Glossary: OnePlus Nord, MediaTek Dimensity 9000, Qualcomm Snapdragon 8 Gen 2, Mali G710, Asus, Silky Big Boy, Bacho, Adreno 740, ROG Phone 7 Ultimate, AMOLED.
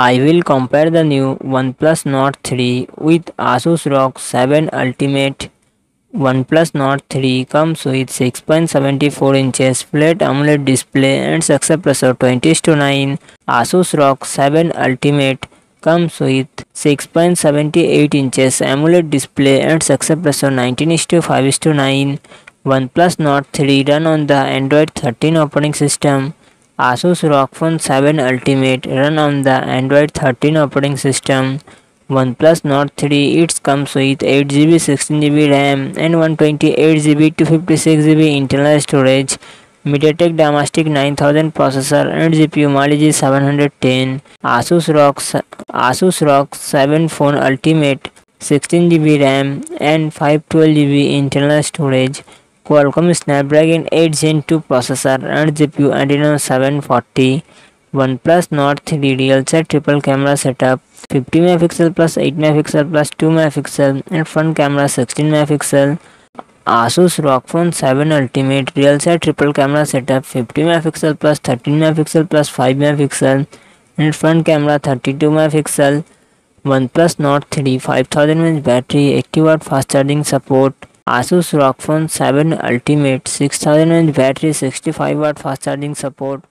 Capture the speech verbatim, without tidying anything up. I will compare the new OnePlus Nord three with Asus ROG seven Ultimate. OnePlus Nord three comes with six point seven four inches flat AMOLED display and success ratio twenty to nine. Asus ROG seven Ultimate comes with six point seven eight inches AMOLED display and success ratio nineteen to five to nine. OnePlus Nord three run on the Android thirteen operating system. Asus ROG Phone seven Ultimate run on the Android thirteen operating system. OnePlus Nord three, it comes with eight G B, sixteen G B RAM and one twenty-eight G B, two fifty-six G B internal storage, MediaTek Dimensity nine thousand processor and G P U Mali G seven ten ten. Asus ROG, Asus ROG seven Phone Ultimate, sixteen G B RAM and five twelve G B internal storage, Qualcomm Snapdragon eight gen two processor and G P U Adreno seven forty. OnePlus Nord three real set triple camera setup, fifty megapixel plus eight megapixel plus two megapixel and front camera sixteen megapixel. Asus ROG Phone seven Ultimate real set triple camera setup, fifty megapixel plus thirteen megapixel plus five megapixel and front camera thirty-two megapixel. OnePlus Nord three five thousand milliamp hour battery, eighty watt fast charging support. Asus ROG Phone seven Ultimate six thousand milliamp hour battery, sixty-five watt fast charging support.